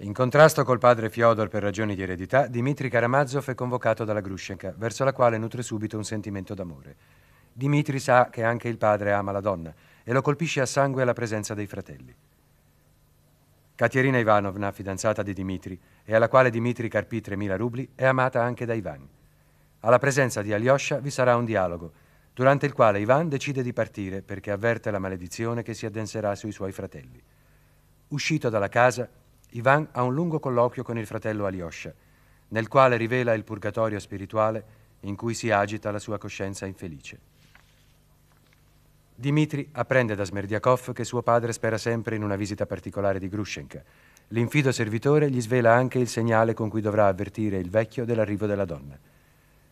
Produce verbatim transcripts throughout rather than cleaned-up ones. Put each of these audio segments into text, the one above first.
In contrasto col padre Fyodor per ragioni di eredità, Dimitri Karamazov è convocato dalla Grušenka, verso la quale nutre subito un sentimento d'amore. Dimitri sa che anche il padre ama la donna e lo colpisce a sangue alla presenza dei fratelli. Katerina Ivanovna, fidanzata di Dimitri, e alla quale Dimitri carpì tremila rubli, è amata anche da Ivan. Alla presenza di Alyosha vi sarà un dialogo, durante il quale Ivan decide di partire perché avverte la maledizione che si addenserà sui suoi fratelli. Uscito dalla casa, Ivan ha un lungo colloquio con il fratello Alyosha, nel quale rivela il purgatorio spirituale in cui si agita la sua coscienza infelice. Dimitri apprende da Smerdjakov che suo padre spera sempre in una visita particolare di Grušenka. L'infido servitore gli svela anche il segnale con cui dovrà avvertire il vecchio dell'arrivo della donna.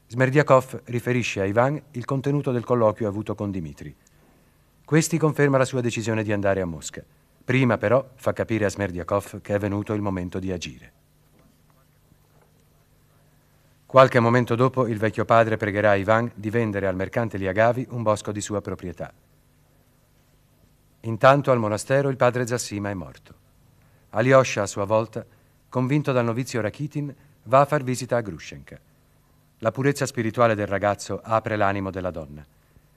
Smerdjakov riferisce a Ivan il contenuto del colloquio avuto con Dimitri. Questi conferma la sua decisione di andare a Mosca. Prima però fa capire a Smerdjakov che è venuto il momento di agire. Qualche momento dopo il vecchio padre pregherà a Ivan di vendere al mercante Liagavi un bosco di sua proprietà. Intanto al monastero il padre Zassima è morto. Alyosha, a sua volta, convinto dal novizio Rakitin, va a far visita a Grušenka. La purezza spirituale del ragazzo apre l'animo della donna.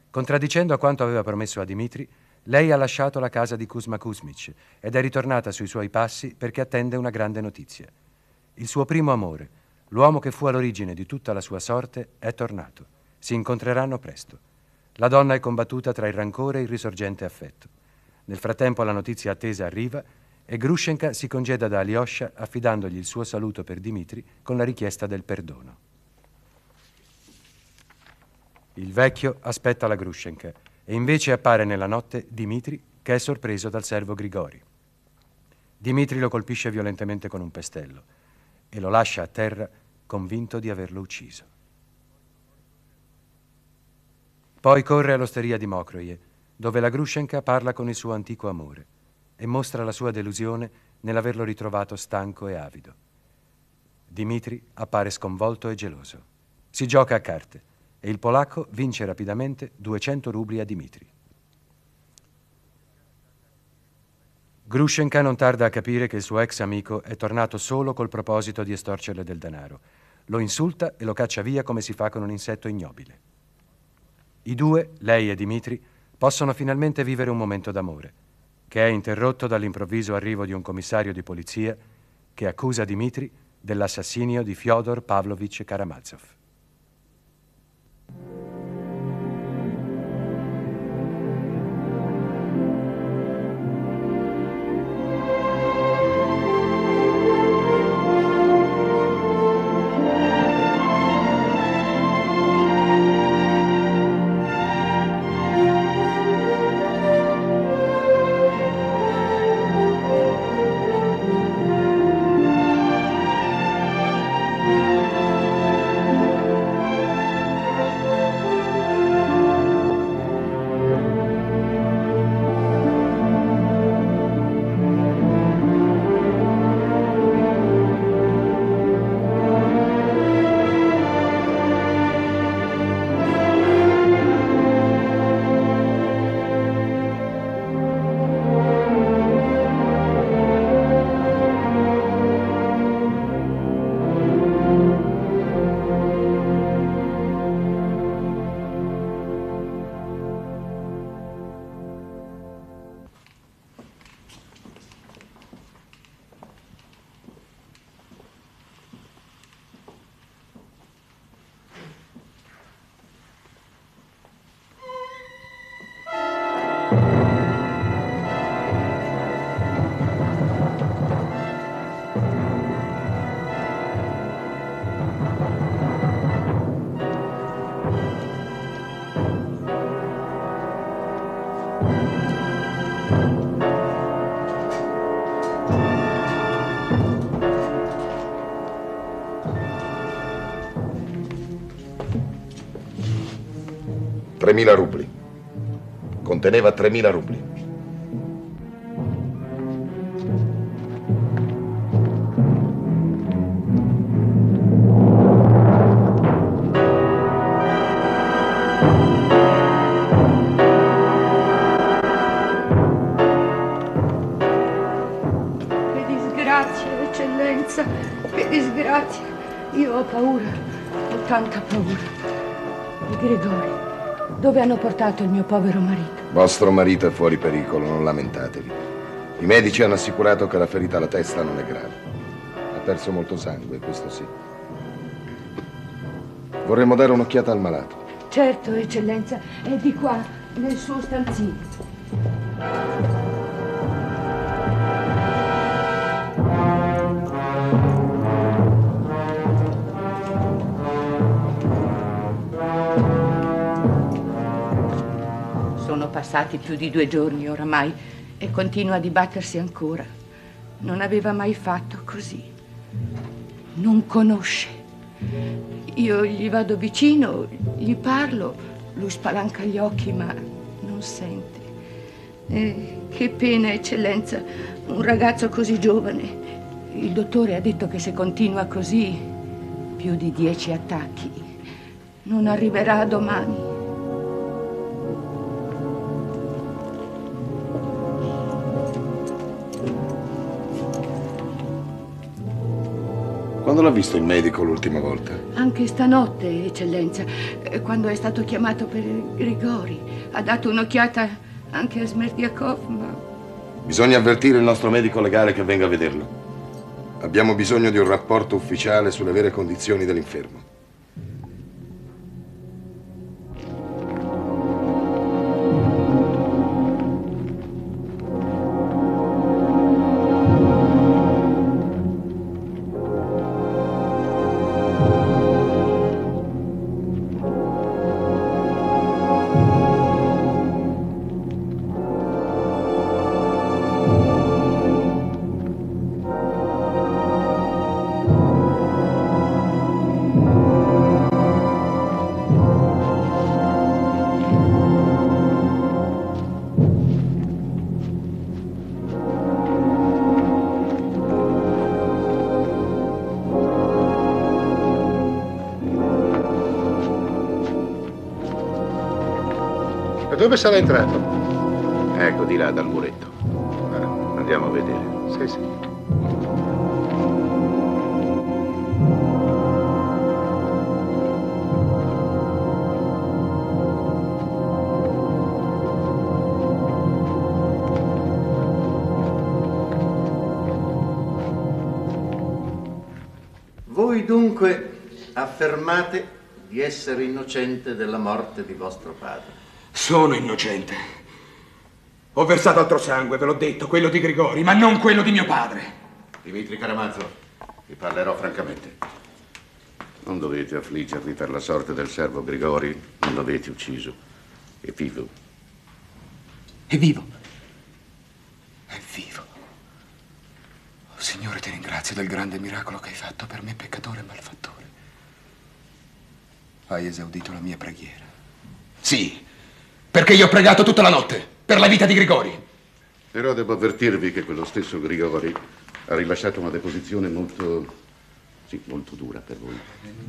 Contraddicendo a quanto aveva promesso a Dimitri, lei ha lasciato la casa di Kuzma Kuzmich ed è ritornata sui suoi passi perché attende una grande notizia. Il suo primo amore, l'uomo che fu all'origine di tutta la sua sorte, è tornato. Si incontreranno presto. La donna è combattuta tra il rancore e il risorgente affetto. Nel frattempo la notizia attesa arriva e Grušenka si congeda da Alyosha affidandogli il suo saluto per Dimitri con la richiesta del perdono. Il vecchio aspetta la Grušenka e invece appare nella notte Dimitri, che è sorpreso dal servo Grigori. Dimitri lo colpisce violentemente con un pestello e lo lascia a terra, convinto di averlo ucciso. Poi corre all'osteria di Mokroje, dove la Grušenka parla con il suo antico amore e mostra la sua delusione nell'averlo ritrovato stanco e avido. Dimitri appare sconvolto e geloso. Si gioca a carte e il polacco vince rapidamente duecento rubli a Dimitri. Grušenka non tarda a capire che il suo ex amico è tornato solo col proposito di estorcerle del denaro. Lo insulta e lo caccia via come si fa con un insetto ignobile. I due, lei e Dimitri, possono finalmente vivere un momento d'amore, che è interrotto dall'improvviso arrivo di un commissario di polizia che accusa Dimitri dell'assassinio di Fyodor Pavlovich Karamazov. tremila rubli. Conteneva tremila rubli. Che disgrazia, Eccellenza, che disgrazia. Io ho paura, ho tanta paura. Grigori, dove hanno portato il mio povero marito? Vostro marito è fuori pericolo, non lamentatevi. I medici hanno assicurato che la ferita alla testa non è grave. Ha perso molto sangue, questo sì. Vorremmo dare un'occhiata al malato. Certo, Eccellenza, è di qua, nel suo stanzino. Passati più di due giorni oramai e continua a dibattersi ancora. Non aveva mai fatto così. Non conosce. Io gli vado vicino, gli parlo, lui spalanca gli occhi ma non sente. E che pena, Eccellenza, un ragazzo così giovane. Il dottore ha detto che se continua così, più di dieci attacchi, non arriverà a domani. Quando l'ha visto il medico l'ultima volta? Anche stanotte, Eccellenza, quando è stato chiamato per Grigori. Ha dato un'occhiata anche a Smerdjakov, ma... Bisogna avvertire il nostro medico legale che venga a vederlo. Abbiamo bisogno di un rapporto ufficiale sulle vere condizioni dell'infermo. Dove sarà entrato? Ecco, di là, dal muretto. Eh, andiamo a vedere. Sì, sì. Voi dunque affermate di essere innocente della morte di vostro padre. Sono innocente. Ho versato altro sangue, ve l'ho detto, quello di Grigori, ma non quello di mio padre. Dimitri Karamazov, vi parlerò francamente. Non dovete affliggervi per la sorte del servo Grigori, non l'avete ucciso. È vivo. È vivo. È vivo. Oh, Signore, ti ringrazio del grande miracolo che hai fatto per me, peccatore e malfattore. Hai esaudito la mia preghiera. Sì. Perché io ho pregato tutta la notte, per la vita di Grigori. Però devo avvertirvi che quello stesso Grigori ha rilasciato una deposizione molto, sì, molto dura per voi.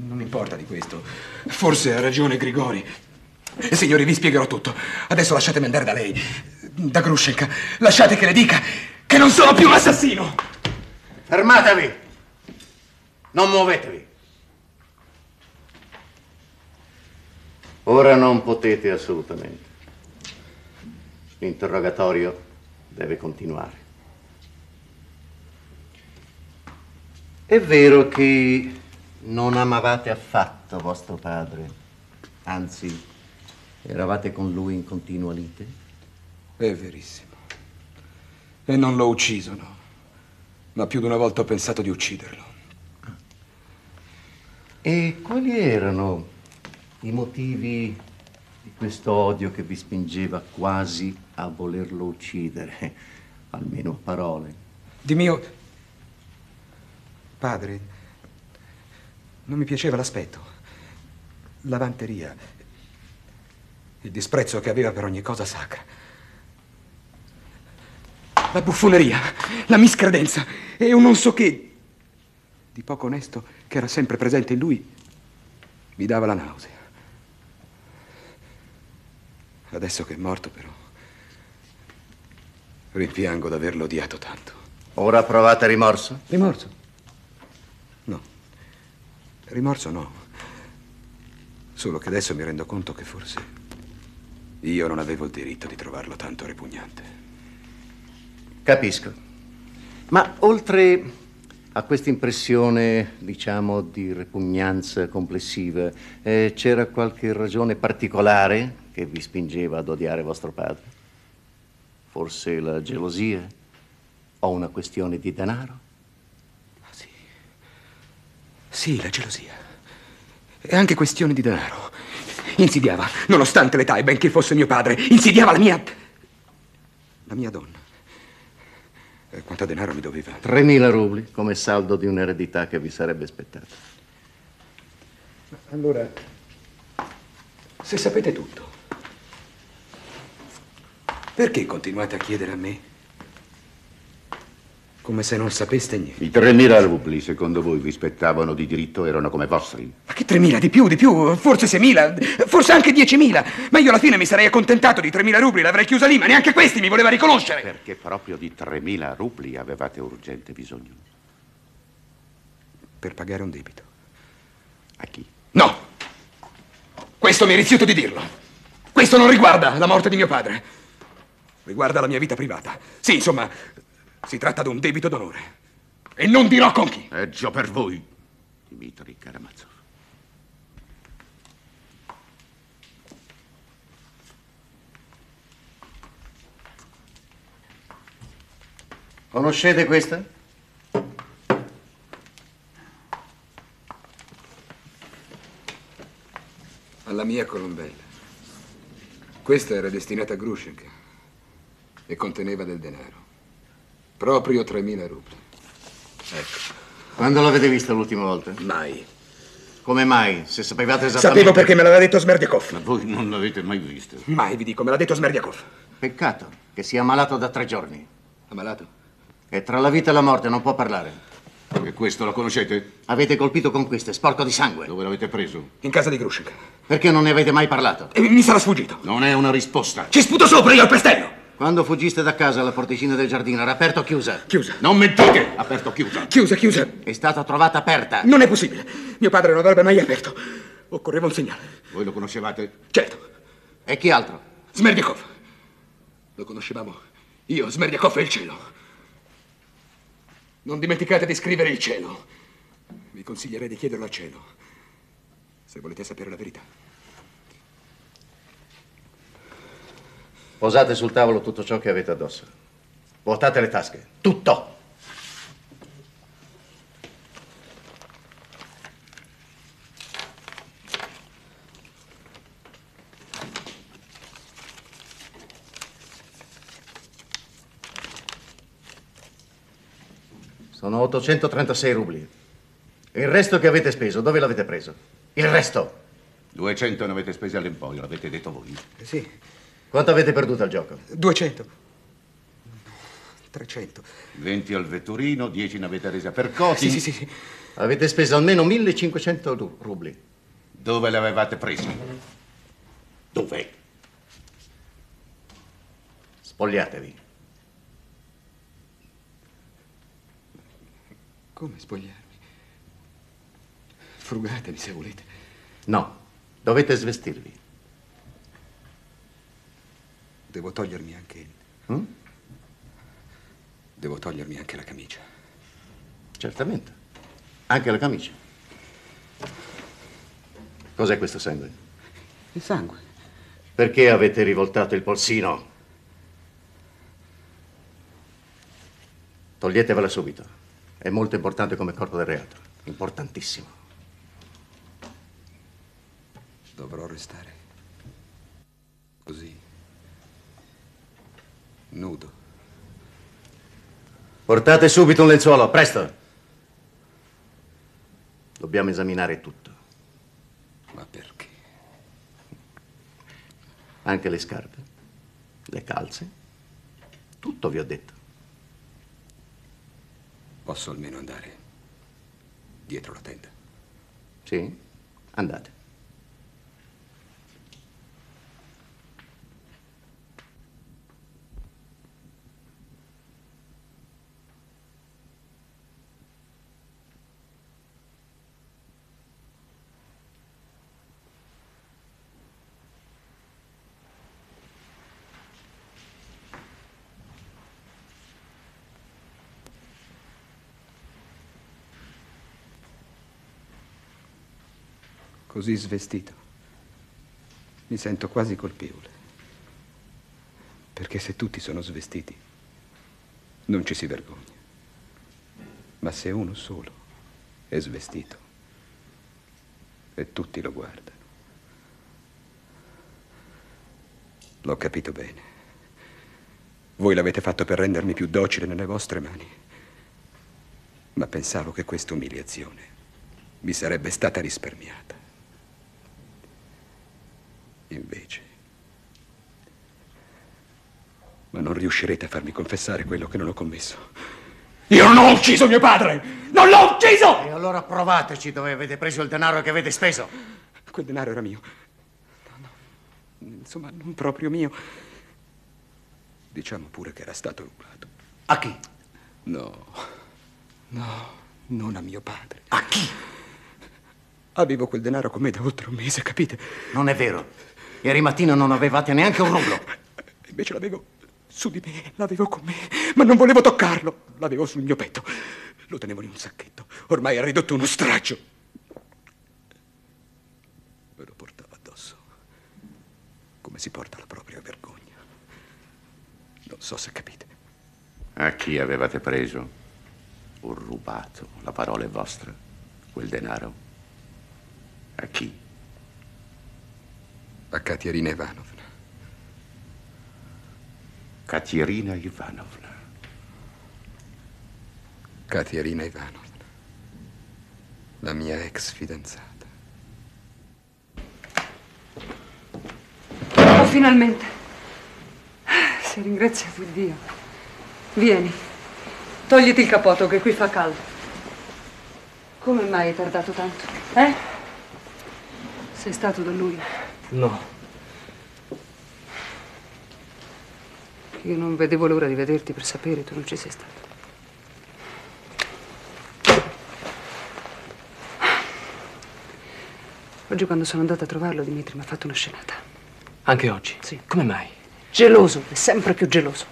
Non importa di questo. Forse ha ragione Grigori. Signori, vi spiegherò tutto. Adesso lasciatemi andare da lei, da Grušenka. Lasciate che le dica che non sono più un assassino. Fermatevi. Non muovetevi. Ora non potete assolutamente. L'interrogatorio deve continuare. È vero che non amavate affatto vostro padre, anzi, eravate con lui in continua lite? È verissimo. E non l'ho ucciso, no. Ma più di una volta ho pensato di ucciderlo. E quali erano i motivi di questo odio che vi spingeva quasi a volerlo uccidere, almeno a parole? Di mio padre non mi piaceva l'aspetto, la vanteria, il disprezzo che aveva per ogni cosa sacra, la buffoneria, la miscredenza e un non so che di poco onesto che era sempre presente in lui mi dava la nausea. Adesso che è morto, però, rimpiango d'averlo odiato tanto. Ora provate rimorso? Rimorso? No. Rimorso no. Solo che adesso mi rendo conto che forse io non avevo il diritto di trovarlo tanto ripugnante. Capisco. Ma oltre a questa impressione, diciamo, di ripugnanza complessiva, eh, c'era qualche ragione particolare che vi spingeva ad odiare vostro padre? Forse la gelosia? O una questione di denaro? Ah, sì. Sì, la gelosia. E anche questione di denaro. Insidiava, nonostante l'età e benché fosse mio padre, insidiava la mia... la mia donna. E quanto denaro mi doveva? tremila rubli, come saldo di un'eredità che vi sarebbe spettata. Allora, se sapete tutto, perché continuate a chiedere a me? Come se non sapeste niente. I tremila rubli, secondo voi, vi spettavano di diritto, erano come vostri? Ma che tremila? Di più, di più, forse seimila, forse anche diecimila. Ma io alla fine mi sarei accontentato di tremila rubli, l'avrei chiusa lì, ma neanche questi mi voleva riconoscere. Perché proprio di tremila rubli avevate urgente bisogno? Per pagare un debito. A chi? No! Questo mi rifiuto di dirlo. Questo non riguarda la morte di mio padre. Riguarda la mia vita privata. Sì, insomma... si tratta di un debito d'onore. E non dirò con chi. È già per voi, Dimitri Karamazov. Conoscete questa? Alla mia colombella. Questa era destinata a Grušenka e conteneva del denaro. Proprio tremila rubli. Ecco. Quando l'avete vista l'ultima volta? Mai. Come mai? Se sapevate esattamente... Sapevo perché me l'aveva detto Smerdjakov. Ma voi non l'avete mai vista? Mai, vi dico, me l'ha detto Smerdjakov. Peccato che sia ammalato da tre giorni. Ammalato? E tra la vita e la morte non può parlare. E questo lo conoscete? Avete colpito con queste, sporco di sangue. Dove l'avete preso? In casa di Grušenka. Perché non ne avete mai parlato? E mi sarà sfuggito. Non è una risposta. Ci sputo sopra io al pestello! Quando fuggiste da casa, la porticina del giardino era aperta o chiusa? Chiusa. Non mentite! Aperta o chiusa? Chiusa, chiusa. È stata trovata aperta. Non è possibile. Mio padre non avrebbe mai aperto. Occorreva un segnale. Voi lo conoscevate? Certo. E chi altro? Smerdjakov. Lo conoscevamo io, Smerdjakov e il cielo. Non dimenticate di scrivere il cielo. Vi consiglierei di chiederlo al cielo, se volete sapere la verità. Posate sul tavolo tutto ciò che avete addosso. Vuotate le tasche. Tutto! Sono ottocentotrentasei rubli. Il resto che avete speso, dove l'avete preso? Il resto! duecento ne avete spesi all'emporio, l'avete detto voi. Eh sì. Quanto avete perduto al gioco? duecento. trecento. venti al vetturino, dieci ne avete resa per Coti. Sì, sì, sì. Avete speso almeno millecinquecento rubli. Dove l'avevate preso? Dove? Spogliatevi. Come spogliarmi? Frugatevi se volete. No, dovete svestirvi. Devo togliermi anche... Mm? Devo togliermi anche la camicia. Certamente. Anche la camicia. Cos'è questo sangue? Il sangue. Perché avete rivoltato il polsino? Toglietevela subito. È molto importante come corpo del reato. Importantissimo. Dovrò restare. Così. Nudo. Portate subito un lenzuolo, presto. Dobbiamo esaminare tutto. Ma perché? Anche le scarpe, le calze, tutto vi ho detto. Posso almeno andare dietro la tenda? Sì, andate. così svestita, mi sento quasi colpevole. Perché se tutti sono svestiti, non ci si vergogna. Ma se uno solo è svestito e tutti lo guardano. L'ho capito bene. Voi l'avete fatto per rendermi più docile nelle vostre mani. Ma pensavo che questa umiliazione mi sarebbe stata risparmiata. Invece, ma non riuscirete a farmi confessare quello che non ho commesso. Io non ho ucciso mio padre! Non l'ho ucciso! E allora provateci dove avete preso il denaro che avete speso. Quel denaro era mio. No, no. Insomma, non proprio mio. Diciamo pure che era stato rubato. A chi? No, no, non a mio padre. A chi? Avevo quel denaro con me da oltre un mese, capite? Non è vero. Ieri mattina non avevate neanche un rublo. Invece l'avevo... su di me, l'avevo con me, ma non volevo toccarlo. L'avevo sul mio petto, lo tenevo in un sacchetto, ormai era ridotto uno straccio. Me lo portavo addosso, come si porta la propria vergogna. Non so se capite. A chi avevate preso o rubato, la parola è vostra, quel denaro? A chi? A Katerina Ivanovna. Katerina Ivanovna. Katerina Ivanovna, la mia ex fidanzata. Oh, finalmente. Se ringrazia fu Dio. Vieni, togliti il cappotto che qui fa caldo. Come mai hai tardato tanto? Eh? Sei stato da lui? No. Io non vedevo l'ora di vederti per sapere, tu non ci sei stato. Oggi quando sono andata a trovarlo, Dimitri mi ha fatto una scenata. Anche oggi? Sì. Come mai? Geloso, è sempre più geloso.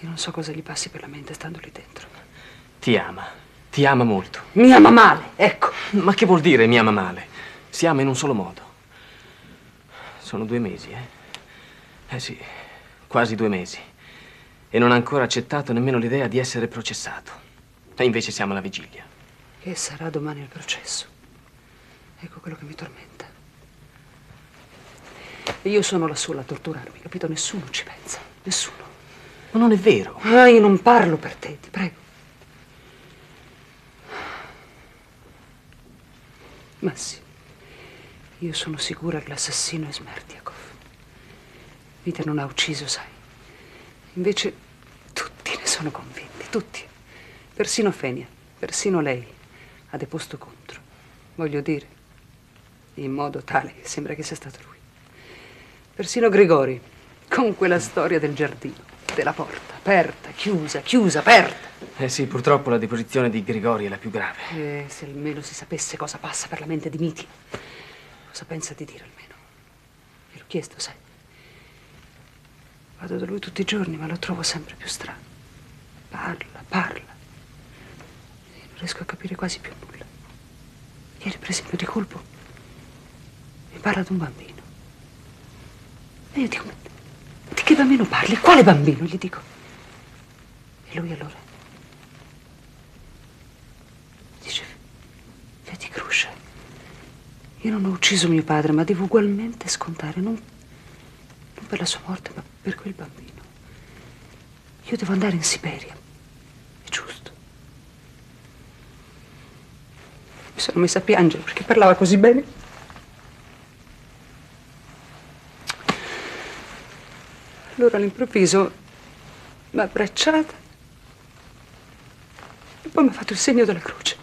Io non so cosa gli passi per la mente stando lì dentro. Ti ama, ti ama molto. Mi ama male, ecco. Ma che vuol dire mi ama male? Si ama in un solo modo. Sono due mesi, eh? Eh sì. Quasi due mesi, e non ha ancora accettato nemmeno l'idea di essere processato. E invece siamo alla vigilia. E sarà domani il processo. Ecco quello che mi tormenta. E io sono la sola a torturarmi, capito? Nessuno ci pensa, nessuno. Ma non è vero. Ah, io non parlo per te, ti prego. Ma sì, io sono sicura che l'assassino è Smerdjakov. Mitia non ha ucciso, sai. Invece tutti ne sono convinti, tutti. Persino Fenia, persino lei ha deposto contro. Voglio dire, in modo tale che sembra che sia stato lui. Persino Grigori, con quella storia del giardino, della porta, aperta, chiusa, chiusa, aperta. Eh sì, purtroppo la deposizione di Grigori è la più grave. Eh, se almeno si sapesse cosa passa per la mente di Mitia. Cosa pensa di dire almeno? Gliel'ho chiesto, sai. Vado da lui tutti i giorni, ma lo trovo sempre più strano. Parla, parla. E non riesco a capire quasi più nulla. Ieri, per esempio, di colpo, mi parla di un bambino. E io dico, di che bambino parli? Quale bambino? Gli dico. E lui allora? Dice, vedi Grušenka, io non ho ucciso mio padre, ma devo ugualmente scontare, non... non per la sua morte, ma per quel bambino. Io devo andare in Siberia. È giusto. Mi sono messa a piangere perché parlava così bene. Allora all'improvviso mi ha abbracciata e poi mi ha fatto il segno della croce.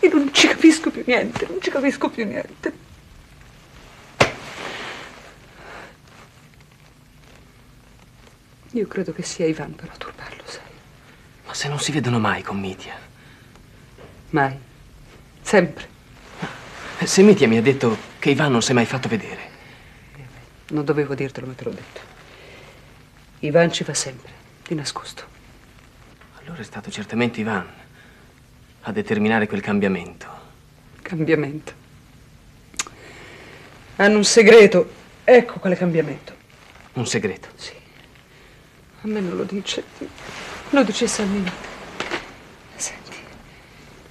E non ci capisco più niente, non ci capisco più niente. Io credo che sia Ivan però a turbarlo, sai. Ma se non si vedono mai con Mitia? Mai. Sempre. Ma se Mitia mi ha detto che Ivan non si è mai fatto vedere. Non dovevo dirtelo, ma te l'ho detto. Ivan ci va sempre, di nascosto. Allora è stato certamente Ivan a determinare quel cambiamento. cambiamento. Hanno un segreto. Ecco quale cambiamento. Un segreto? Sì. A me non lo dice. Lo dicesse almeno. Senti,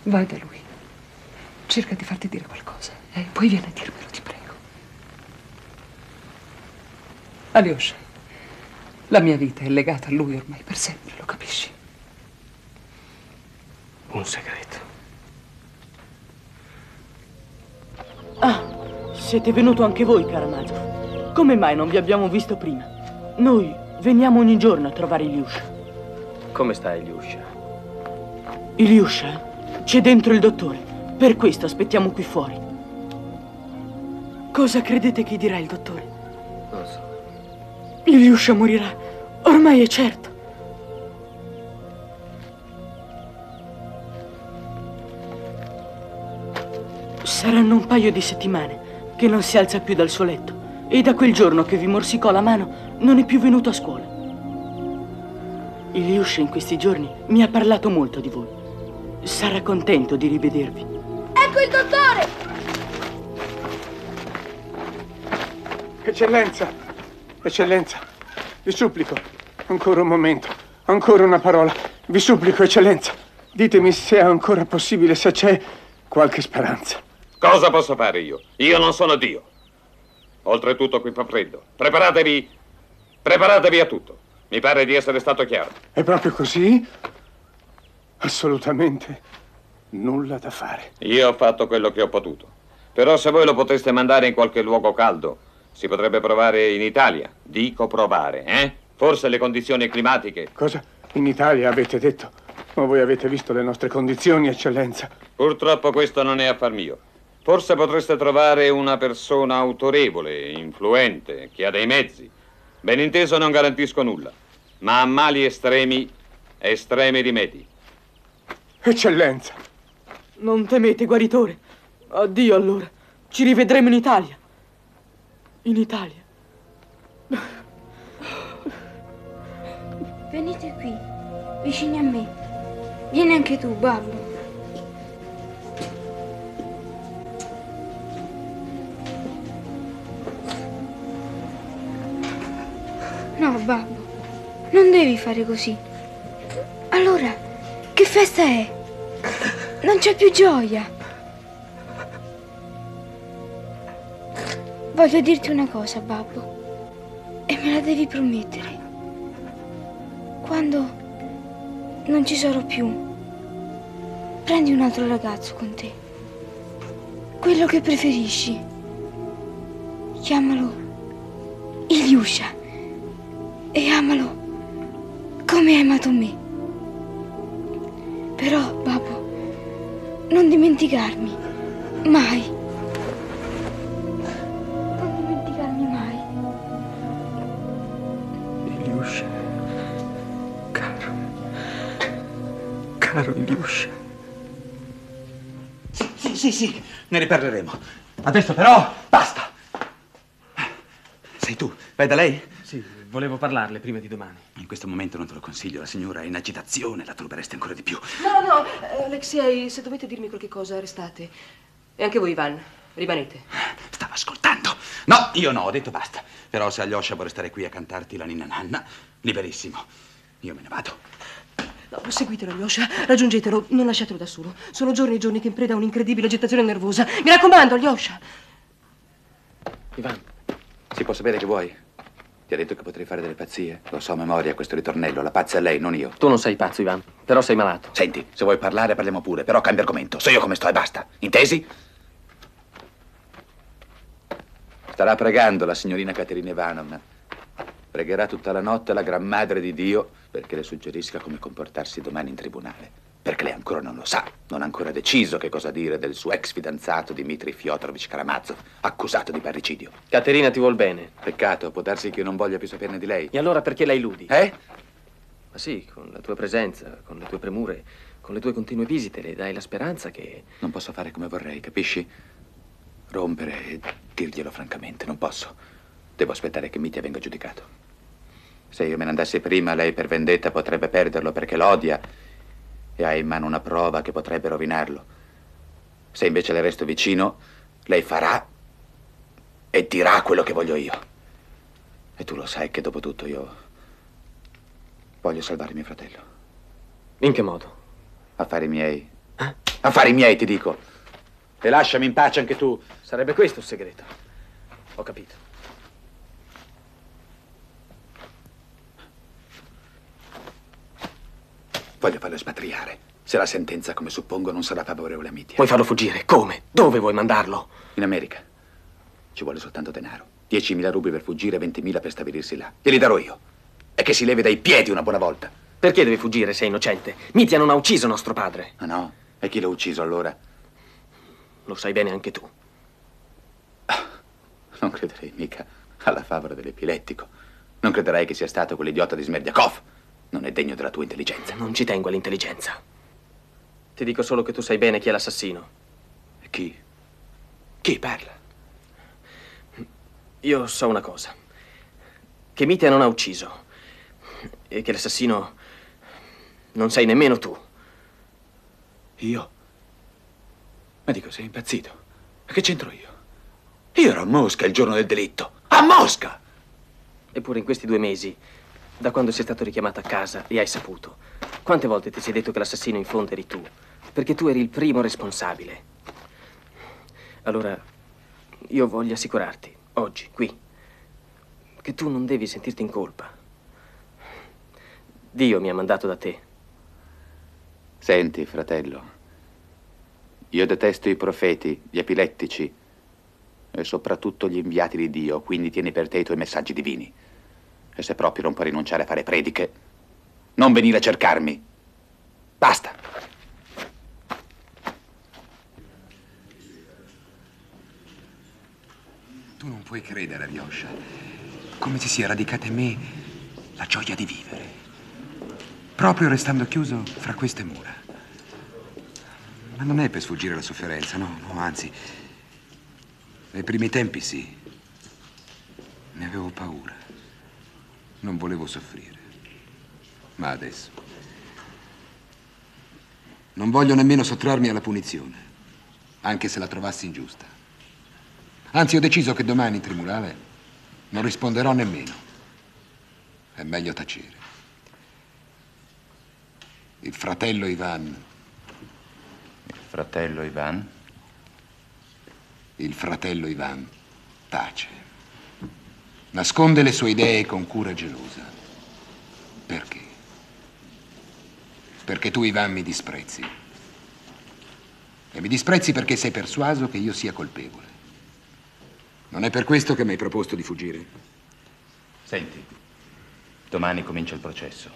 vai da lui. Cerca di farti dire qualcosa. Eh? Poi vieni a dirmelo, ti prego. Alyosha, la mia vita è legata a lui ormai per sempre, lo capisci? Un segreto. Ah, siete venuto anche voi, Karamazov. Come mai non vi abbiamo visto prima? Noi veniamo ogni giorno a trovare Il'juša. Come sta Il'juša? Il'juša? C'è dentro il dottore. Per questo aspettiamo qui fuori. Cosa credete che dirà il dottore? Non so. Il'juša morirà, ormai è certo. Saranno un paio di settimane che non si alza più dal suo letto e da quel giorno che vi morsicò la mano non è più venuto a scuola. Il'juša in questi giorni mi ha parlato molto di voi. Sarà contento di rivedervi. Ecco il dottore! Eccellenza! Eccellenza, vi supplico, ancora un momento, ancora una parola. Vi supplico, Eccellenza, ditemi se è ancora possibile, se c'è qualche speranza. Cosa posso fare io? Io non sono Dio. Oltretutto qui fa freddo. Preparatevi, preparatevi a tutto. Mi pare di essere stato chiaro. È proprio così? Assolutamente nulla da fare. Io ho fatto quello che ho potuto. Però se voi lo poteste mandare in qualche luogo caldo, si potrebbe provare in Italia. Dico provare, eh? Forse le condizioni climatiche... Cosa? In Italia avete detto? Ma voi avete visto le nostre condizioni, Eccellenza? Purtroppo questo non è affar mio. Forse potreste trovare una persona autorevole, influente, che ha dei mezzi. Ben inteso, non garantisco nulla. Ma a mali estremi, estremi rimedi. Eccellenza! Non temete, guaritore. Addio, allora. Ci rivedremo in Italia. In Italia. Venite qui, vicini a me. Vieni anche tu, babbo. No, babbo, non devi fare così. Allora, che festa è? Non c'è più gioia. Voglio dirti una cosa, babbo, e me la devi promettere. Quando non ci sarò più, prendi un altro ragazzo con te. Quello che preferisci. Chiamalo Il'juša e amalo come hai amato me. Però, babbo, non dimenticarmi, mai. Caro Il'juša. Sì, sì, sì, sì, ne riparleremo. Adesso però basta. Sei tu, vai da lei? Sì, volevo parlarle prima di domani. In questo momento non te lo consiglio, la signora è in agitazione, la turbereste ancora di più. No, no, Alexei, se dovete dirmi qualche cosa, restate. E anche voi, Ivan, rimanete. Stavo ascoltando. No, io no, ho detto basta. Però se Alyosha vuole stare qui a cantarti la ninna nanna, liberissimo. Io me ne vado. No, seguitelo, Alyosha, raggiungetelo, non lasciatelo da solo. Sono giorni e giorni che in preda a un'incredibile agitazione nervosa. Mi raccomando, Alyosha. Ivan, si può sapere che vuoi? Ti ha detto che potrei fare delle pazzie? Lo so a memoria questo ritornello, la pazza è lei, non io. Tu non sei pazzo, Ivan, però sei malato. Senti, se vuoi parlare parliamo pure, però cambia argomento. So io come sto e basta, intesi? Starà pregando la signorina Katerina Ivanovna. Pregherà tutta la notte la Gran Madre di Dio perché le suggerisca come comportarsi domani in tribunale. Perché lei ancora non lo sa, non ha ancora deciso che cosa dire del suo ex fidanzato Dimitri Fyodorovich Karamazov, accusato di parricidio. Caterina ti vuol bene. Peccato, può darsi che io non voglia più saperne di lei. E allora perché la illudi? Eh? Ma sì, con la tua presenza, con le tue premure, con le tue continue visite, le dai la speranza che... Non posso fare come vorrei, capisci? Rompere e dirglielo francamente, non posso. Devo aspettare che Mitia venga giudicato. Se io me ne andassi prima, lei per vendetta potrebbe perderlo perché lo odia e ha in mano una prova che potrebbe rovinarlo. Se invece le resto vicino, lei farà e dirà quello che voglio io. E tu lo sai che dopo tutto io voglio salvare mio fratello. In che modo? Affari miei. Eh? Affari miei, ti dico. E lasciami in pace anche tu. Sarebbe questo il segreto. Ho capito. Voglio farlo espatriare. Se la sentenza, come suppongo, non sarà favorevole a Mitia. Vuoi farlo fuggire? Come? Dove vuoi mandarlo? In America. Ci vuole soltanto denaro. diecimila rubli per fuggire, ventimila per stabilirsi là. Glieli darò io. E che si levi dai piedi una buona volta. Perché deve fuggire se è innocente? Mitia non ha ucciso nostro padre. Ah no? E chi l'ha ucciso allora? Lo sai bene anche tu. Ah, non crederei mica alla favola dell'epilettico. Non crederai che sia stato quell'idiota di Smerdjakov. Non è degno della tua intelligenza. Non ci tengo all'intelligenza. Ti dico solo che tu sai bene chi è l'assassino. E chi? Chi parla? Io so una cosa. Che Mitia non ha ucciso. E che l'assassino non sei nemmeno tu. Io? Ma dico, sei impazzito. Ma che c'entro io? Io ero a Mosca il giorno del delitto. A Mosca! Eppure in questi due mesi, da quando sei stato richiamato a casa, li hai saputo. Quante volte ti sei detto che l'assassino in fondo eri tu? Perché tu eri il primo responsabile. Allora, io voglio assicurarti, oggi, qui, che tu non devi sentirti in colpa. Dio mi ha mandato da te. Senti, fratello, io detesto i profeti, gli epilettici e soprattutto gli inviati di Dio, quindi tieni per te i tuoi messaggi divini. E se proprio non puoi rinunciare a fare prediche, non venire a cercarmi. Basta. Tu non puoi credere, Alyosha, come si sia radicata in me la gioia di vivere, proprio restando chiuso fra queste mura. Ma non è per sfuggire alla sofferenza, no, no, anzi, nei primi tempi sì, ne avevo paura. Non volevo soffrire, ma adesso non voglio nemmeno sottrarmi alla punizione, anche se la trovassi ingiusta. Anzi, ho deciso che domani in tribunale non risponderò nemmeno. È meglio tacere. Il fratello Ivan. Il fratello Ivan? Il fratello Ivan tace. Nasconde le sue idee con cura gelosa. Perché? Perché tu, Ivan, mi disprezzi. E mi disprezzi perché sei persuaso che io sia colpevole. Non è per questo che mi hai proposto di fuggire? Senti, domani comincia il processo.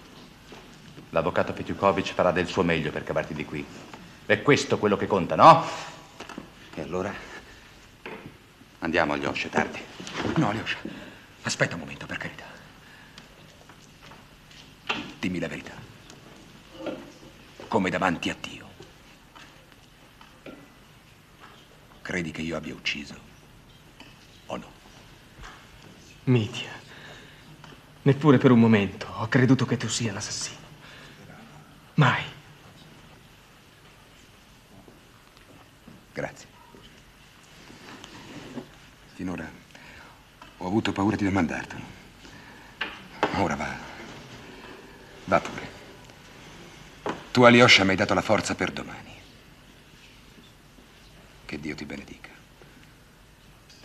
L'avvocato Fetiukovic farà del suo meglio per cavarti di qui. È questo quello che conta, no? E allora? Andiamo, Alyosha, è tardi. No, Alyosha. Aspetta un momento, per carità. Dimmi la verità. Come davanti a Dio. Credi che io abbia ucciso? O no? Mitia, neppure per un momento ho creduto che tu sia l'assassino. Mai. Grazie. Finora ho avuto paura di domandartelo. Ora va. Va pure. Tu, Alyosha, mi hai dato la forza per domani. Che Dio ti benedica.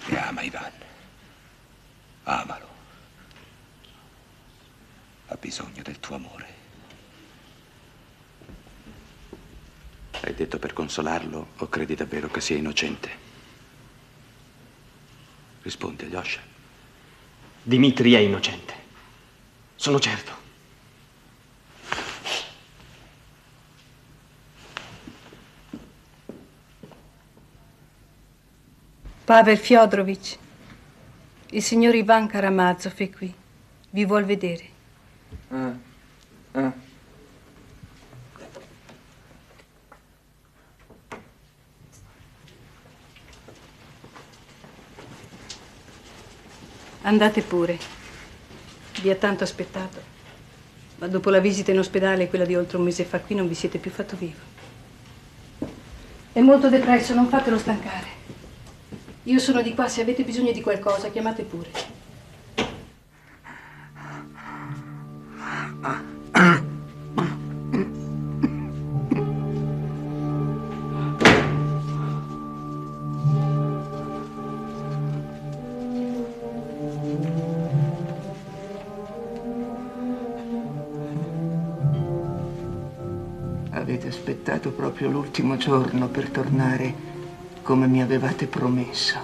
E ama Ivan. Amalo. Ha bisogno del tuo amore. L'hai detto per consolarlo o credi davvero che sia innocente? Rispondi, Alyosha. Dimitri è innocente. Sono certo. Pavel Fyodorovich, il signor Ivan Karamazov è qui. Vi vuol vedere. Ah. Ah. Andate pure. Vi ha tanto aspettato. Ma dopo la visita in ospedale e quella di oltre un mese fa qui non vi siete più fatto vivo. È molto depresso, non fatelo stancare. Io sono di qua, se avete bisogno di qualcosa, chiamate pure. Avete aspettato proprio l'ultimo giorno per tornare come mi avevate promesso.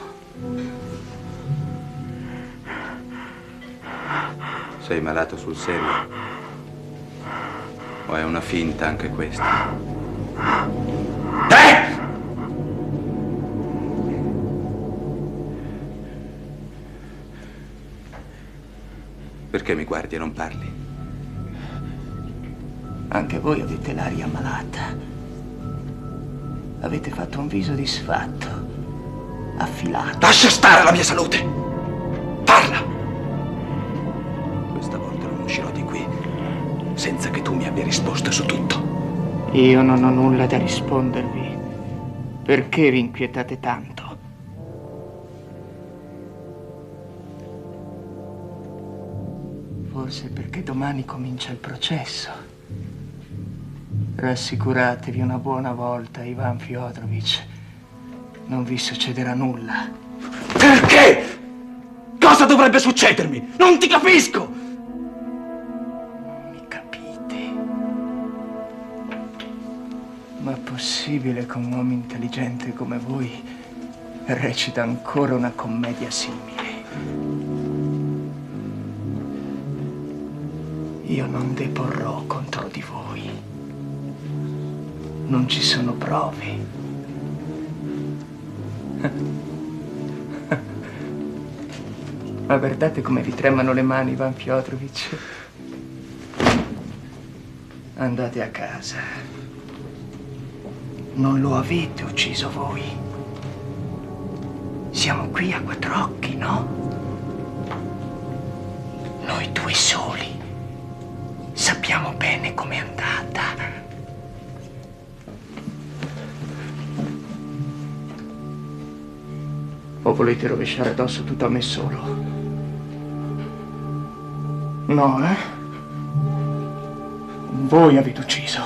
Sei malato sul serio? O è una finta anche questa? Eh! Perché mi guardi e non parli? Anche voi avete l'aria malata. Avete fatto un viso disfatto, affilato. Lascia stare la mia salute! Parla! Questa volta non uscirò di qui senza che tu mi abbia risposto su tutto. Io non ho nulla da rispondervi. Perché vi inquietate tanto? Forse perché domani comincia il processo. Rassicuratevi una buona volta, Ivan Fyodorovich. Non vi succederà nulla. Perché? Cosa dovrebbe succedermi? Non ti capisco! Non mi capite. Ma è possibile che un uomo intelligente come voi recita ancora una commedia simile? Io non deporrò contro di voi. Non ci sono prove. Ma guardate come vi tremano le mani, Ivan Fyodorovich. Andate a casa. Non lo avete ucciso voi. Siamo qui a quattro occhi, no? Noi due soli. Sappiamo bene com'è andata. O volete rovesciare addosso tutto a me solo? No, eh? Voi avete ucciso.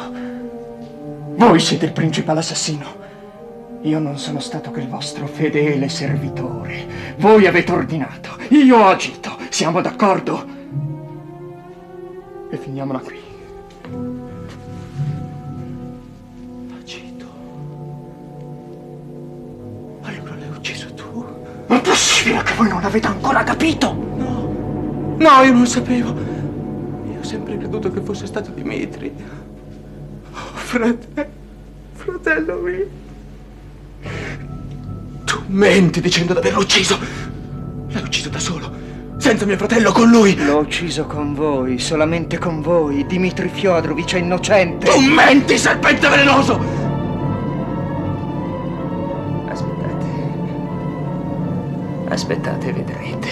Voi siete il principale assassino. Io non sono stato che il vostro fedele servitore. Voi avete ordinato. Io ho agito. Siamo d'accordo? E finiamola qui. Che voi non l'avete ancora capito? No, no, io non sapevo. Io ho sempre creduto che fosse stato Dimitri. Oh, fratello, fratello mio. Tu menti dicendo di averlo ucciso. L'hai ucciso da solo, senza mio fratello, con lui. L'ho ucciso con voi, solamente con voi. Dimitri Fyodorovich è innocente. Tu menti, serpente velenoso! Aspettate, vedrete.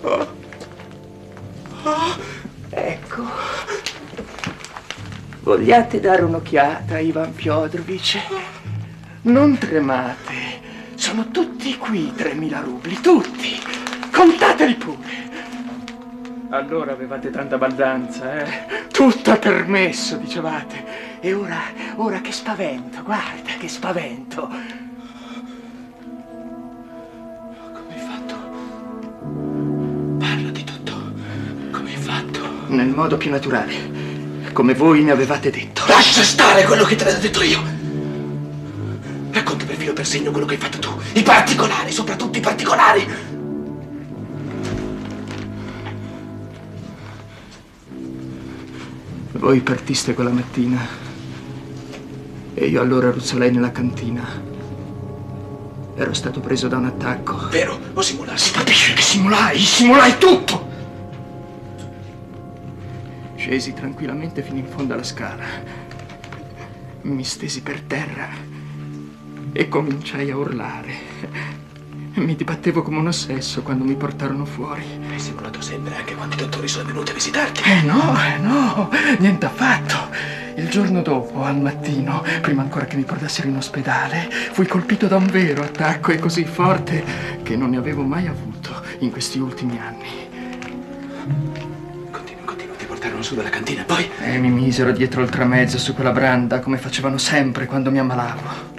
Oh. Oh. Ecco. Vogliate dare un'occhiata, Ivan Fyodorovich? Non tremate. Sono tutti qui, tremila rubli, tutti. Contateli pure. Allora avevate tanta baldanza, eh? Tutto è permesso, dicevate. E ora, ora che spavento, guarda che spavento. Come hai fatto? Parla di tutto. Come hai fatto? Nel modo più naturale, come voi mi avevate detto. Lascia stare quello che te l'avevo detto io. Racconta per filo per segno quello che hai fatto tu. I particolari, soprattutto i particolari. Voi partiste quella mattina e io allora ruzzolai nella cantina. Ero stato preso da un attacco. Vero? Ho simulato. Si capisce che simulai, simulai tutto! Scesi tranquillamente fino in fondo alla scala. Mi stesi per terra e cominciai a urlare. Mi dibattevo come un ossesso quando mi portarono fuori. Hai simulato sempre anche quando i dottori sono venuti a visitarti? Eh no, eh no, niente affatto. Il giorno dopo, al mattino, prima ancora che mi portassero in ospedale, fui colpito da un vero attacco e così forte che non ne avevo mai avuto in questi ultimi anni. Su dalla cantina, poi? E mi misero dietro il tramezzo su quella branda, come facevano sempre quando mi ammalavo.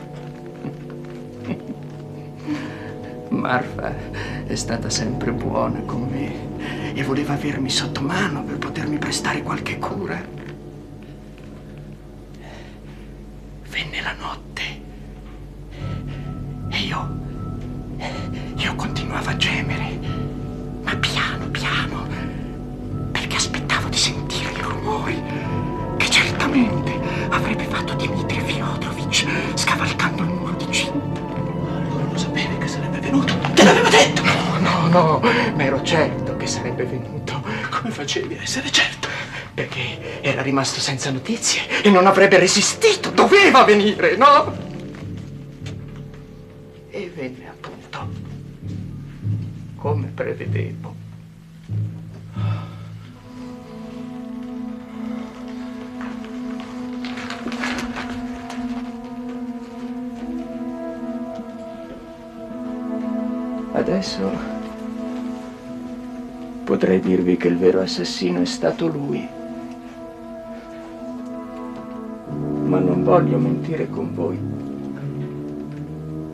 Marfa è stata sempre buona con me e voleva avermi sotto mano per potermi prestare qualche cura. Venne la notte e io... io continuavo a gemere, ma piano piano, perché aspettavo di sentire che certamente avrebbe fatto Dimitri Fyodorovich scavalcando il muro di C. Allora lo sapevi che sarebbe venuto? Te l'avevo detto! No, no, no, ma ero certo che sarebbe venuto. Come facevi a essere certo? Perché era rimasto senza notizie e non avrebbe resistito, doveva venire, no? E venne appunto, come prevedevo. Adesso potrei dirvi che il vero assassino è stato lui, ma non voglio mentire con voi,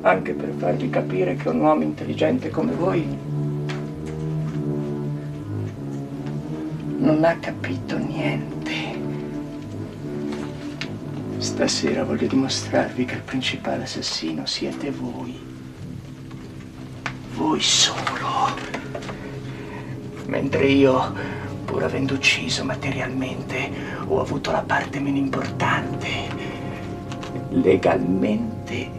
anche per farvi capire che un uomo intelligente come voi non ha capito niente. Stasera voglio dimostrarvi che il principale assassino siete voi. Voi solo, mentre io, pur avendo ucciso materialmente, ho avuto la parte meno importante. Legalmente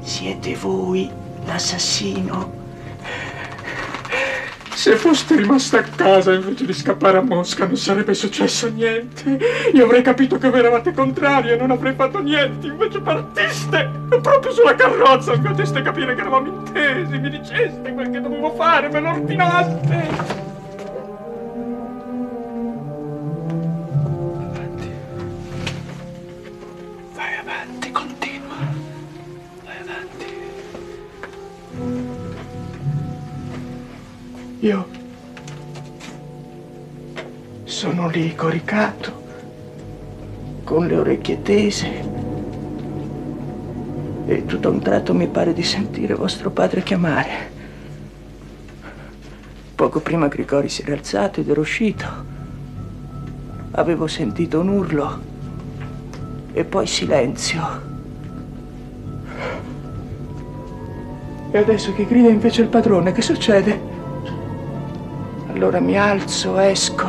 siete voi l'assassino. Se foste rimasto a casa invece di scappare a Mosca non sarebbe successo niente. Io avrei capito che voi eravate contrari e non avrei fatto niente. Invece partiste proprio sulla carrozza, mi faceste capire che eravamo intesi, mi diceste quel che dovevo fare, me lo ordinaste. Avanti. Vai avanti, continua. Vai avanti. Io sono lì coricato, con le orecchie tese, e tutto a un tratto mi pare di sentire vostro padre chiamare. Poco prima Grigori si era alzato ed era uscito. Avevo sentito un urlo e poi silenzio. E adesso che grida invece il padrone, che succede? Allora mi alzo, esco.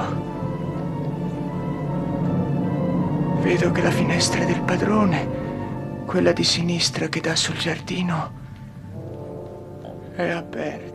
Vedo che la finestra del padrone, quella di sinistra che dà sul giardino, è aperta.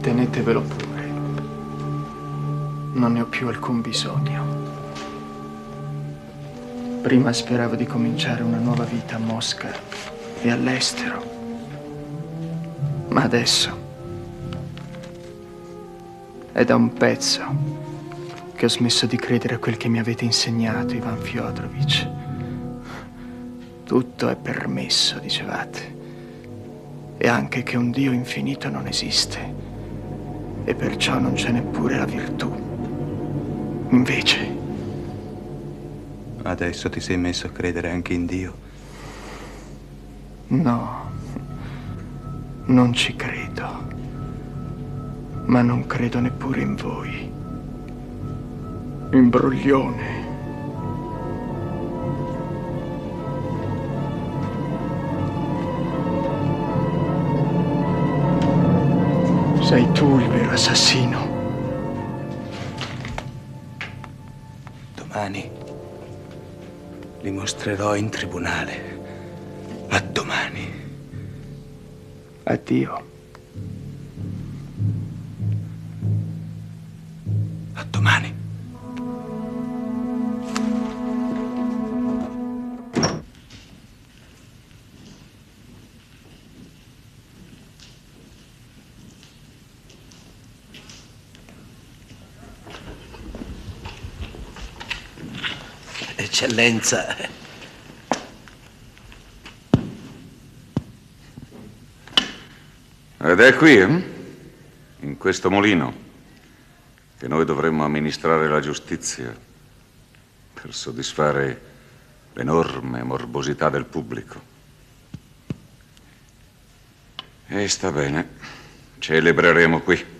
Tenetevelo pure. Non ne ho più alcun bisogno. Prima speravo di cominciare una nuova vita a Mosca e all'estero. Ma adesso è da un pezzo che ho smesso di credere a quel che mi avete insegnato, Ivan Fyodorovich. Tutto è permesso, dicevate, e anche che un Dio infinito non esiste, e perciò non c'è neppure la virtù. Invece... Adesso ti sei messo a credere anche in Dio? No, non ci credo, ma non credo neppure in voi. Imbroglione. Sei tu il vero assassino. Domani li mostrerò in tribunale. A domani. Addio. A domani. Eccellenza. Ed è qui, eh? In questo mulino, che noi dovremmo amministrare la giustizia per soddisfare l'enorme morbosità del pubblico. E sta bene, celebreremo qui.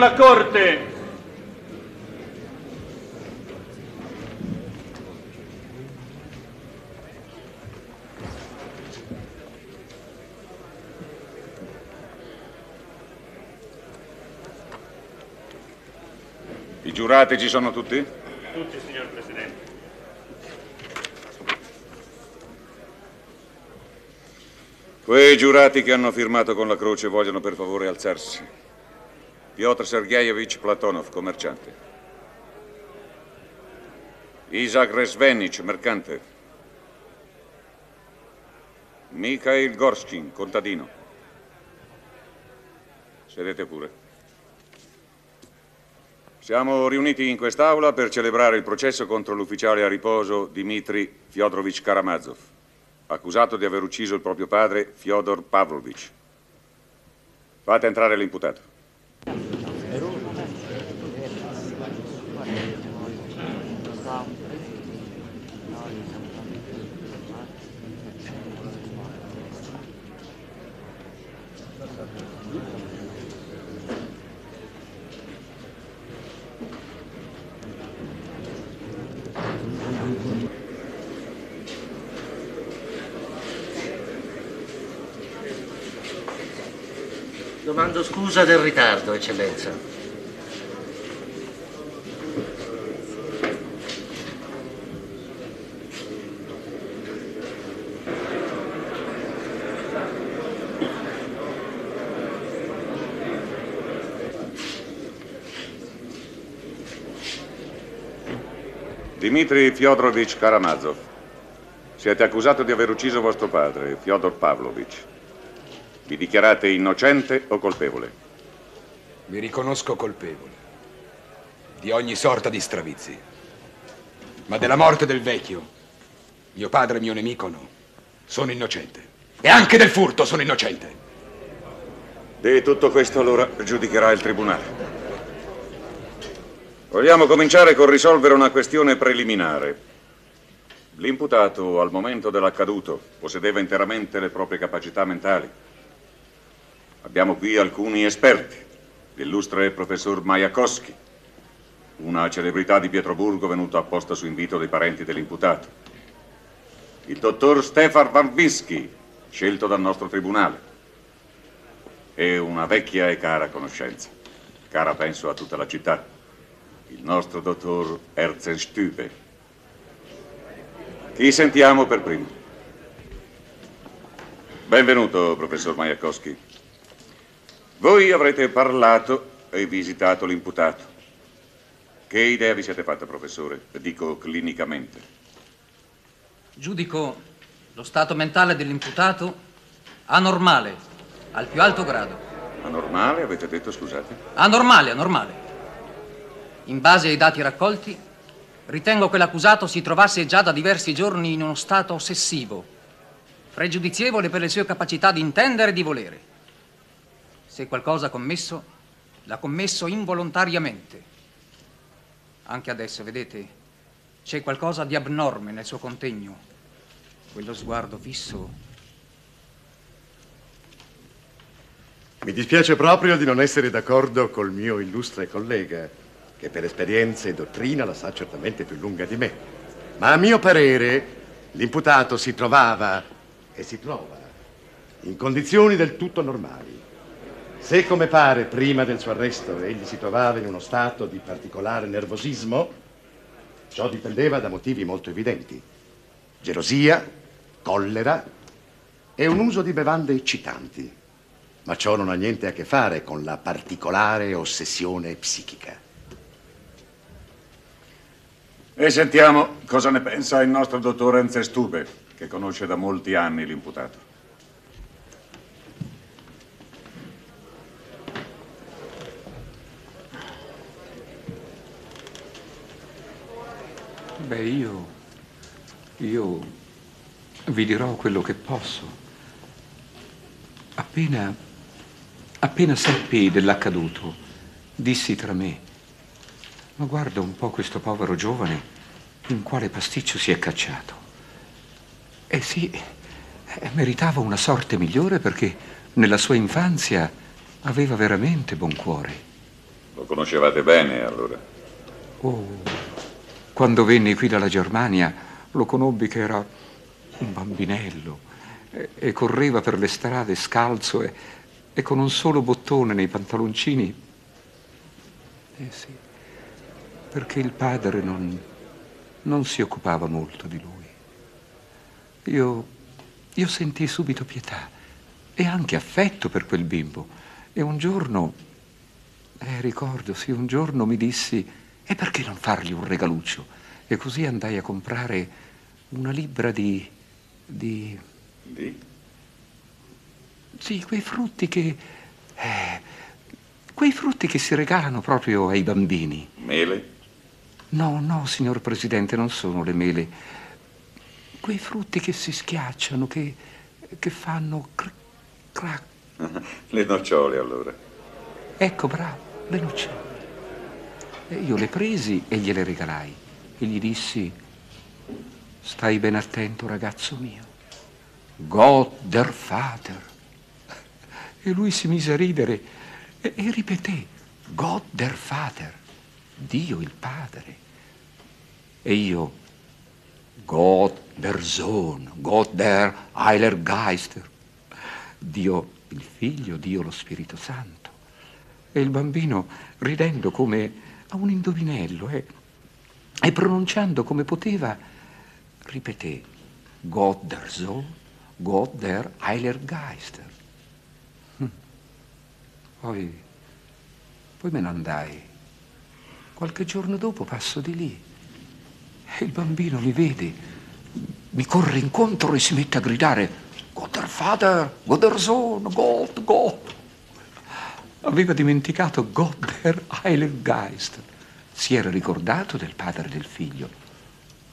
La corte. I giurati ci sono tutti? Tutti, signor Presidente. Quei giurati che hanno firmato con la croce vogliono per favore alzarsi. Piotr Sergejevic Platonov, commerciante. Isaac Resvenich, mercante. Mikhail Gorskin, contadino. Sedete pure. Siamo riuniti in quest'aula per celebrare il processo contro l'ufficiale a riposo Dimitri Fyodorovich Karamazov, accusato di aver ucciso il proprio padre, Fyodor Pavlovich. Fate entrare l'imputato. Domando scusa del ritardo, Eccellenza. Dimitri Fyodorovich Karamazov, siete accusato di aver ucciso vostro padre, Fyodor Pavlovich. Vi dichiarate innocente o colpevole? Mi riconosco colpevole di ogni sorta di stravizi, ma della morte del vecchio Mio padre e mio nemico no. Sono innocente. E anche del furto sono innocente. Di tutto questo allora giudicherà il tribunale. Vogliamo cominciare con risolvere una questione preliminare. L'imputato al momento dell'accaduto possedeva interamente le proprie capacità mentali. Abbiamo qui alcuni esperti, l'illustre professor Majakowski, una celebrità di Pietroburgo venuta apposta su invito dei parenti dell'imputato, il dottor Stefan Varvinskij, scelto dal nostro tribunale, e una vecchia e cara conoscenza, cara penso a tutta la città, il nostro dottor Herzenstube. Chi sentiamo per primo? Benvenuto, professor Majakowski. Voi avrete parlato e visitato l'imputato. Che idea vi siete fatta, professore? Dico clinicamente. Giudico lo stato mentale dell'imputato anormale, al più alto grado. Anormale, avete detto, scusate? Anormale, anormale. In base ai dati raccolti, ritengo che l'accusato si trovasse già da diversi giorni in uno stato ossessivo, pregiudizievole per le sue capacità di intendere e di volere. Se qualcosa ha commesso, l'ha commesso involontariamente. Anche adesso, vedete, c'è qualcosa di abnorme nel suo contegno. Quello sguardo fisso. Mi dispiace proprio di non essere d'accordo col mio illustre collega, che per esperienza e dottrina la sa certamente più lunga di me. Ma a mio parere l'imputato si trovava e si trova in condizioni del tutto normali. Se, come pare, prima del suo arresto egli si trovava in uno stato di particolare nervosismo, ciò dipendeva da motivi molto evidenti. Gelosia, collera e un uso di bevande eccitanti. Ma ciò non ha niente a che fare con la particolare ossessione psichica. E sentiamo cosa ne pensa il nostro dottor Herzenstube, che conosce da molti anni l'imputato. Beh, io... io vi dirò quello che posso. Appena... appena sappi dell'accaduto, dissi tra me: ma guarda un po' questo povero giovane, in quale pasticcio si è cacciato. Eh sì, meritava una sorte migliore perché nella sua infanzia aveva veramente buon cuore. Lo conoscevate bene allora? Oh, quando venni qui dalla Germania lo conobbi che era un bambinello e, e correva per le strade scalzo e, e con un solo bottone nei pantaloncini. Eh sì. Perché il padre non, non si occupava molto di lui. Io, io sentii subito pietà e anche affetto per quel bimbo. E un giorno, eh, ricordo, sì, un giorno mi dissi: e perché non fargli un regaluccio? E così andai a comprare una libbra di... di... Di? Sì, quei frutti che... Eh, quei frutti che si regalano proprio ai bambini. Mele? No, no, signor Presidente, non sono le mele. Quei frutti che si schiacciano, che, che fanno cr- crac. Le nocciole, allora. Ecco, bravo, le nocciole. E io le presi e gliele regalai. E gli dissi: stai ben attento, ragazzo mio. Gott der Vater. E lui si mise a ridere e, e ripeté: Gott der Vater. Dio il Padre. E io: Gott der Sohn, Gott der Heiler Geister. Dio il Figlio, Dio lo Spirito Santo. E il bambino, ridendo come a un indovinello eh, e pronunciando come poteva, ripeté: Gott der Sohn, Gott der Heiler Geister. Hm. Poi, poi me ne andai. Qualche giorno dopo passo di lì e il bambino mi vede, mi corre incontro e si mette a gridare: Gott der Vater, Gott der Sohn, Gott, Gott. Aveva dimenticato Gott der Heiler Geist. Si era ricordato del padre e del figlio,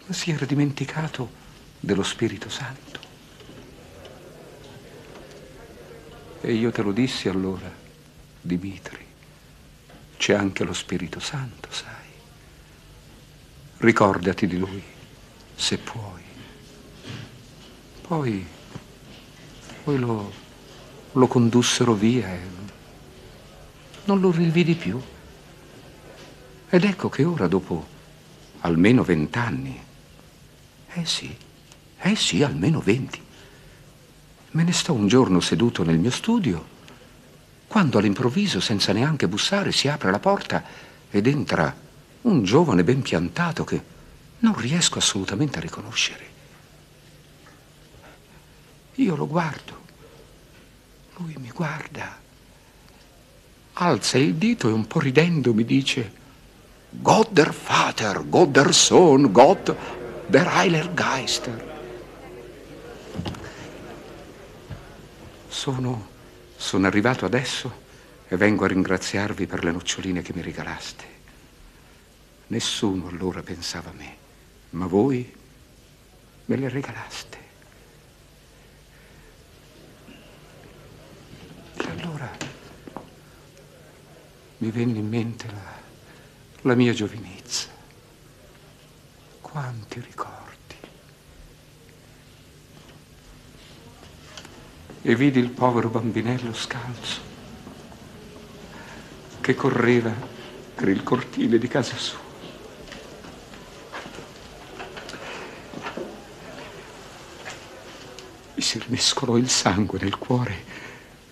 ma si era dimenticato dello Spirito Santo. E io te lo dissi allora, Dimitri, c'è anche lo Spirito Santo, sai. Ricordati di lui, se puoi. Poi, poi lo, lo condussero via e non lo rividi più. Ed ecco che ora, dopo almeno vent'anni, eh sì, eh sì, almeno venti, me ne sto un giorno seduto nel mio studio, quando all'improvviso, senza neanche bussare, si apre la porta ed entra un giovane ben piantato che non riesco assolutamente a riconoscere. Io lo guardo, lui mi guarda, alza il dito e un po' ridendo mi dice: Gott der Vater, Gott der Sohn, Gott der Heilergeister. Sono, sono arrivato adesso e vengo a ringraziarvi per le noccioline che mi regalaste. Nessuno allora pensava a me, ma voi me le regalaste. E allora mi venne in mente la, la mia giovinezza. Quanti ricordi. E vidi il povero bambinello scalzo che correva per il cortile di casa sua. Mi si rimescolò il sangue nel cuore,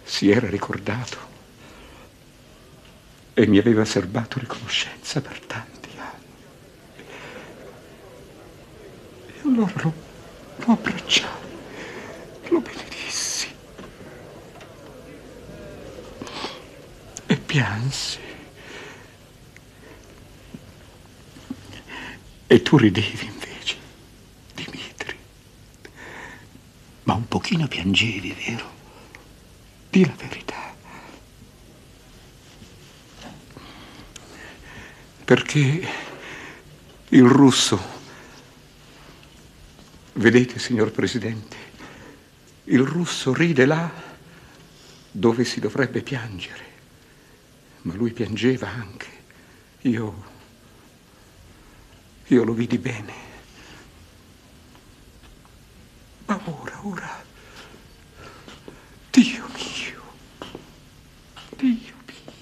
si era ricordato e mi aveva serbato riconoscenza per tanti anni. E allora lo, lo abbracciai, lo benedissi e piansi. E tu ridevi invece, Dimitri. Ma un pochino piangevi, vero? Dì la verità. Perché il russo, vedete, signor Presidente, il russo ride là dove si dovrebbe piangere. Ma lui piangeva anche. Io... Io lo vidi bene, ma ora, ora, Dio mio, Dio mio.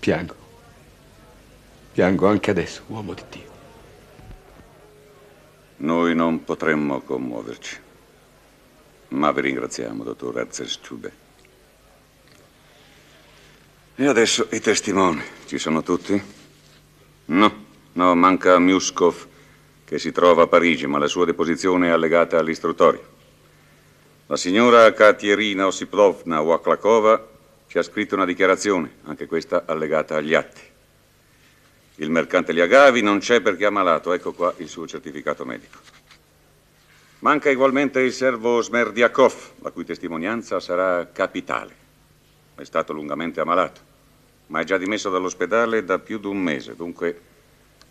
Piango, piango anche adesso, uomo di Dio. Noi non potremmo commuoverci, ma vi ringraziamo, dottor Herzenstube. E adesso i testimoni, ci sono tutti? No. No, manca Miuskov, che si trova a Parigi, ma la sua deposizione è allegata all'istruttoria. La signora Katerina Osiplovna Waklakova ci ha scritto una dichiarazione, anche questa allegata agli atti. Il mercante Liagavi non c'è perché è ammalato, ecco qua il suo certificato medico. Manca ugualmente il servo Smerdjakov, la cui testimonianza sarà capitale. È stato lungamente ammalato, ma è già dimesso dall'ospedale da più di un mese, dunque...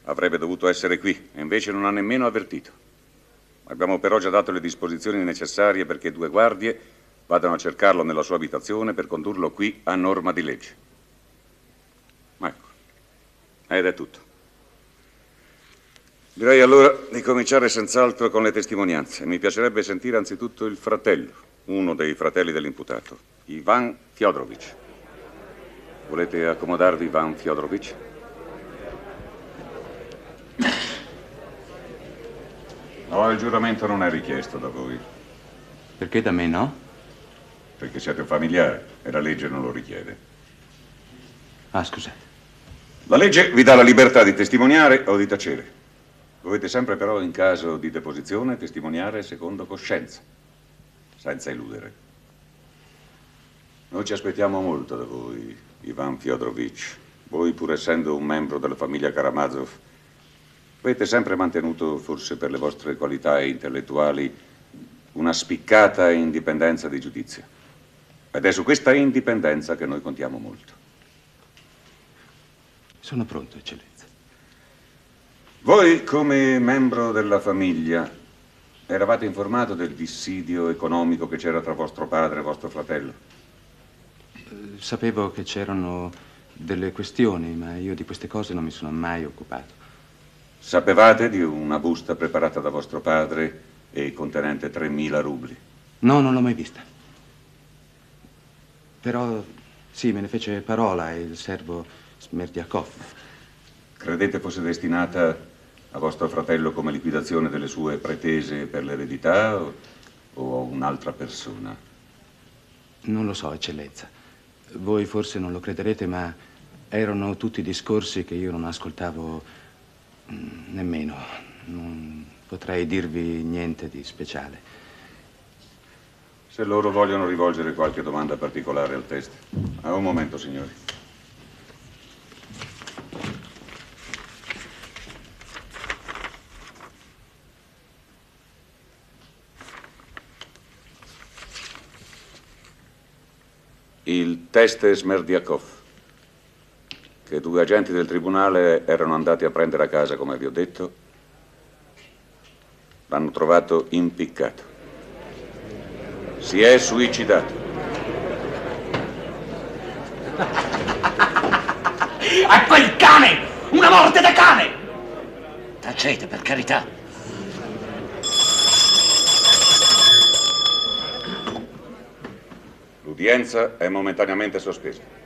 Avrebbe dovuto essere qui e invece non ha nemmeno avvertito. Abbiamo però già dato le disposizioni necessarie perché due guardie vadano a cercarlo nella sua abitazione per condurlo qui a norma di legge. Ma ecco, ed è tutto. Direi allora di cominciare senz'altro con le testimonianze. Mi piacerebbe sentire anzitutto il fratello, uno dei fratelli dell'imputato, Ivan Fyodorovich. Volete accomodarvi, Ivan Fyodorovich? No, il giuramento non è richiesto da voi. Perché da me no? Perché siete un familiare e la legge non lo richiede. Ah, scusate. La legge vi dà la libertà di testimoniare o di tacere. Dovete sempre però, in caso di deposizione, testimoniare secondo coscienza, senza illudere. Noi ci aspettiamo molto da voi, Ivan Fyodorovich. Voi, pur essendo un membro della famiglia Karamazov, avete sempre mantenuto, forse per le vostre qualità intellettuali, una spiccata indipendenza di giudizio. Ed è su questa indipendenza che noi contiamo molto. Sono pronto, Eccellenza. Voi, come membro della famiglia, Eravate informato del dissidio economico che c'era tra vostro padre e vostro fratello? Sapevo che c'erano delle questioni, ma io di queste cose non mi sono mai occupato. Sapevate di una busta preparata da vostro padre e contenente tremila rubli? No, non l'ho mai vista. Però sì, me ne fece parola il servo Smerdjakov. Credete fosse destinata a vostro fratello come liquidazione delle sue pretese per l'eredità o, o a un'altra persona? Non lo so, Eccellenza. Voi forse non lo crederete, ma erano tutti discorsi che io non ascoltavo nemmeno. Non potrei dirvi niente di speciale. Se loro vogliono rivolgere qualche domanda particolare al test. A un momento, signori. Il test Smerdjakov, che due agenti del tribunale erano andati a prendere a casa, come vi ho detto, l'hanno trovato impiccato. Si è suicidato. A quel cane! Una morte da cane! Tacete, per carità. L'udienza è momentaneamente sospesa.